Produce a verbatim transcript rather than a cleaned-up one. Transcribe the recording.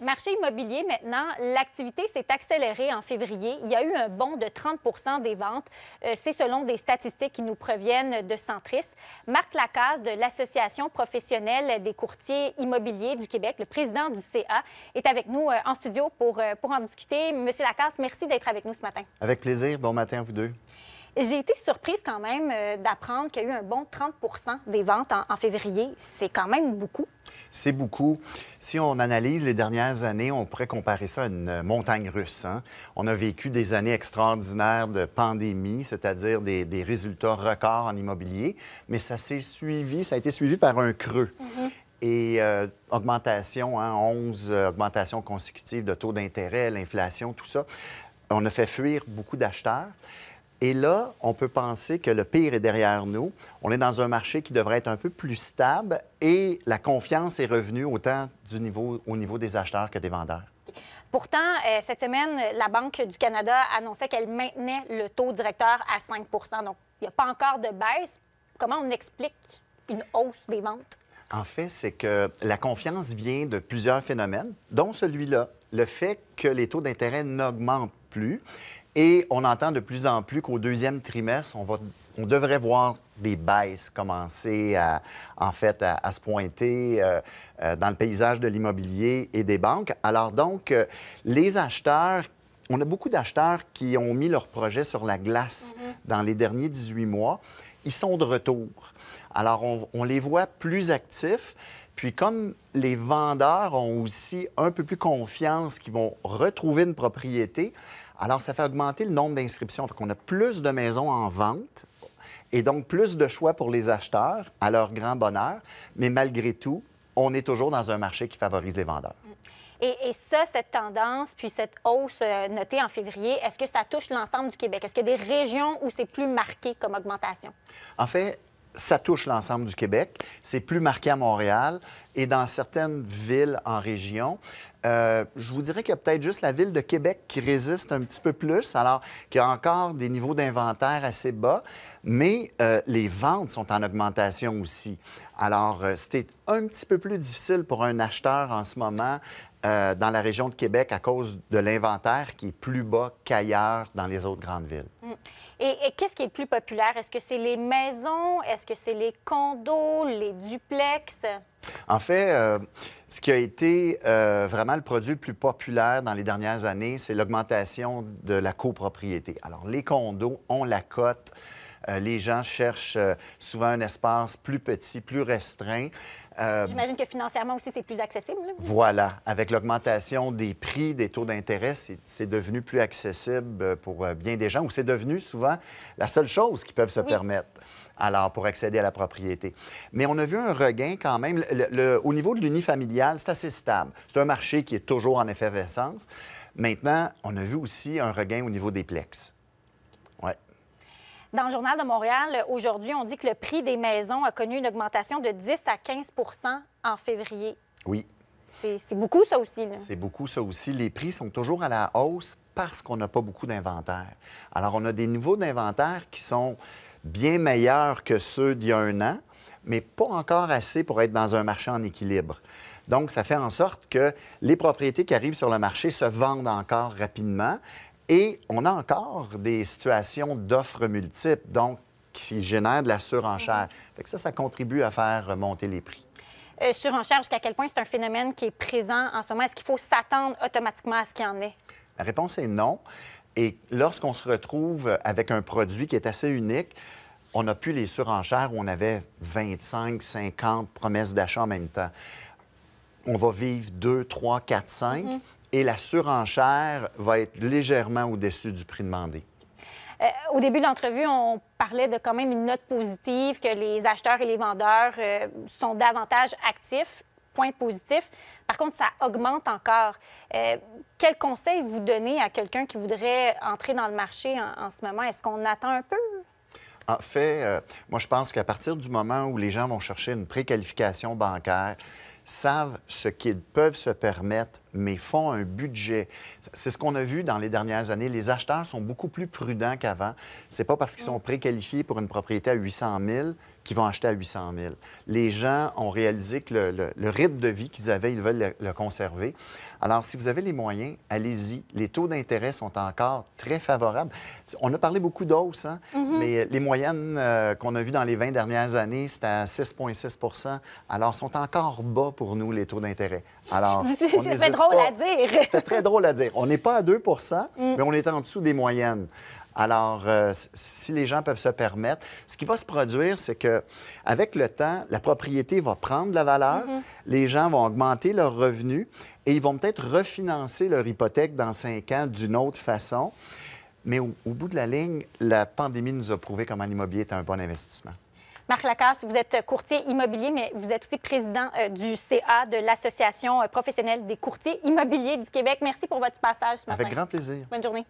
Marché immobilier maintenant, l'activité s'est accélérée en février. Il y a eu un bond de trente pour cent des ventes. Euh, c'est selon des statistiques qui nous proviennent de Centris. Marc Lacasse de l'Association professionnelle des courtiers immobiliers du Québec, le président du C A, est avec nous euh, en studio pour, euh, pour en discuter. Monsieur Lacasse, merci d'être avec nous ce matin. Avec plaisir. Bon matin à vous deux. J'ai été surprise quand même euh, d'apprendre qu'il y a eu un bon trente pour cent des ventes en, en février. C'est quand même beaucoup. C'est beaucoup. Si on analyse les dernières années, on pourrait comparer ça à une montagne russe. Hein? On a vécu des années extraordinaires de pandémie, c'est-à-dire des, des résultats records en immobilier, mais ça s'est suivi, ça a été suivi par un creux. Mm-hmm. Et euh, augmentation, hein, onze euh, augmentations consécutives de taux d'intérêt, l'inflation, tout ça. On a fait fuir beaucoup d'acheteurs. Et là, on peut penser que le pire est derrière nous. On est dans un marché qui devrait être un peu plus stable et la confiance est revenue autant du niveau, au niveau des acheteurs que des vendeurs. Pourtant, cette semaine, la Banque du Canada annonçait qu'elle maintenait le taux directeur à cinq pour cent. Donc, il n'y a pas encore de baisse. Comment on explique une hausse des ventes? En fait, c'est que la confiance vient de plusieurs phénomènes, dont celui-là, le fait que les taux d'intérêt n'augmentent plus. Et on entend de plus en plus qu'au deuxième trimestre, on, va, on devrait voir des baisses commencer à, en fait, à, à se pointer euh, euh, dans le paysage de l'immobilier et des banques. Alors donc, euh, les acheteurs, on a beaucoup d'acheteurs qui ont mis leur projet sur la glace mm-hmm. dans les derniers dix-huit mois. Ils sont de retour. Alors, on, on les voit plus actifs. Puis comme les vendeurs ont aussi un peu plus confiance qu'ils vont retrouver une propriété, alors, ça fait augmenter le nombre d'inscriptions. Fait qu'on a plus de maisons en vente et donc plus de choix pour les acheteurs, à leur grand bonheur. Mais malgré tout, on est toujours dans un marché qui favorise les vendeurs. Et, et ça, cette tendance, puis cette hausse notée en février, est-ce que ça touche l'ensemble du Québec? Est-ce qu'il y a des régions où c'est plus marqué comme augmentation? En fait, ça touche l'ensemble du Québec. C'est plus marqué à Montréal et dans certaines villes en région. Euh, je vous dirais qu'il y a peut-être juste la ville de Québec qui résiste un petit peu plus, alors qu'il y a encore des niveaux d'inventaire assez bas. Mais euh, les ventes sont en augmentation aussi. Alors, euh, c'était un petit peu plus difficile pour un acheteur en ce moment euh, dans la région de Québec à cause de l'inventaire qui est plus bas qu'ailleurs dans les autres grandes villes. Et, et qu'est-ce qui est le plus populaire? Est-ce que c'est les maisons? Est-ce que c'est les condos, les duplex? En fait, euh, ce qui a été euh, vraiment le produit le plus populaire dans les dernières années, c'est l'augmentation de la copropriété. Alors, les condos ont la cote. Euh, les gens cherchent euh, souvent un espace plus petit, plus restreint. Euh... J'imagine que financièrement aussi, c'est plus accessible. Là. Voilà. Avec l'augmentation des prix, des taux d'intérêt, c'est devenu plus accessible pour euh, bien des gens, ou c'est devenu souvent la seule chose qu'ils peuvent se oui. permettre. Alors, pour accéder à la propriété. Mais on a vu un regain quand même. Le, le, au niveau de l'unifamilial, c'est assez stable. C'est un marché qui est toujours en effervescence. Maintenant, on a vu aussi un regain au niveau des plexes. Ouais. Dans le Journal de Montréal, aujourd'hui, on dit que le prix des maisons a connu une augmentation de dix à quinze pour cent en février. Oui. C'est beaucoup, ça aussi. C'est beaucoup, ça aussi. Les prix sont toujours à la hausse parce qu'on n'a pas beaucoup d'inventaire. Alors, on a des niveaux d'inventaire qui sont bien meilleurs que ceux d'il y a un an, mais pas encore assez pour être dans un marché en équilibre. Donc, ça fait en sorte que les propriétés qui arrivent sur le marché se vendent encore rapidement et on a encore des situations d'offres multiples, donc qui génèrent de la surenchère. Fait que ça, ça contribue à faire monter les prix. Euh, surenchère, jusqu'à quel point c'est un phénomène qui est présent en ce moment? Est-ce qu'il faut s'attendre automatiquement à ce qu'il y en ait? La réponse est non. Et lorsqu'on se retrouve avec un produit qui est assez unique, on n'a plus les surenchères où on avait vingt-cinq, cinquante promesses d'achat en même temps. On va vivre deux, trois, quatre, cinq, mm-hmm. et la surenchère va être légèrement au-dessus du prix demandé. Euh, au début de l'entrevue, on parlait de quand même une note positive, que les acheteurs et les vendeurs euh, sont davantage actifs. Point positif. Par contre, ça augmente encore. Euh, quel conseil vous donnez à quelqu'un qui voudrait entrer dans le marché en, en ce moment? Est-ce qu'on attend un peu? En fait, euh, moi, je pense qu'à partir du moment où les gens vont chercher une préqualification bancaire, savent ce qu'ils peuvent se permettre, mais font un budget. C'est ce qu'on a vu dans les dernières années. Les acheteurs sont beaucoup plus prudents qu'avant. C'est pas parce qu'ils sont préqualifiés pour une propriété à huit cent mille qui vont acheter à huit cent mille. Les gens ont réalisé que le, le, le rythme de vie qu'ils avaient, ils veulent le, le conserver. Alors, si vous avez les moyens, allez-y. Les taux d'intérêt sont encore très favorables. On a parlé beaucoup d'hausses, hein? Mm-hmm. Mais les moyennes euh, qu'on a vues dans les vingt dernières années, c'était à six virgule six. Alors, sont encore bas pour nous, les taux d'intérêt. Alors, c'est drôle pas... à dire. C'est très drôle à dire. On n'est pas à deux, mm, mais on est en dessous des moyennes. Alors, euh, si les gens peuvent se permettre, ce qui va se produire, c'est que avec le temps, la propriété va prendre de la valeur, mm-hmm, les gens vont augmenter leurs revenus et ils vont peut-être refinancer leur hypothèque dans cinq ans d'une autre façon. Mais au, au bout de la ligne, la pandémie nous a prouvé comment l'immobilier est un bon investissement. Marc Lacasse, vous êtes courtier immobilier, mais vous êtes aussi président du C A de l'Association professionnelle des courtiers immobiliers du Québec. Merci pour votre passage ce matin. Avec grand plaisir. Bonne journée.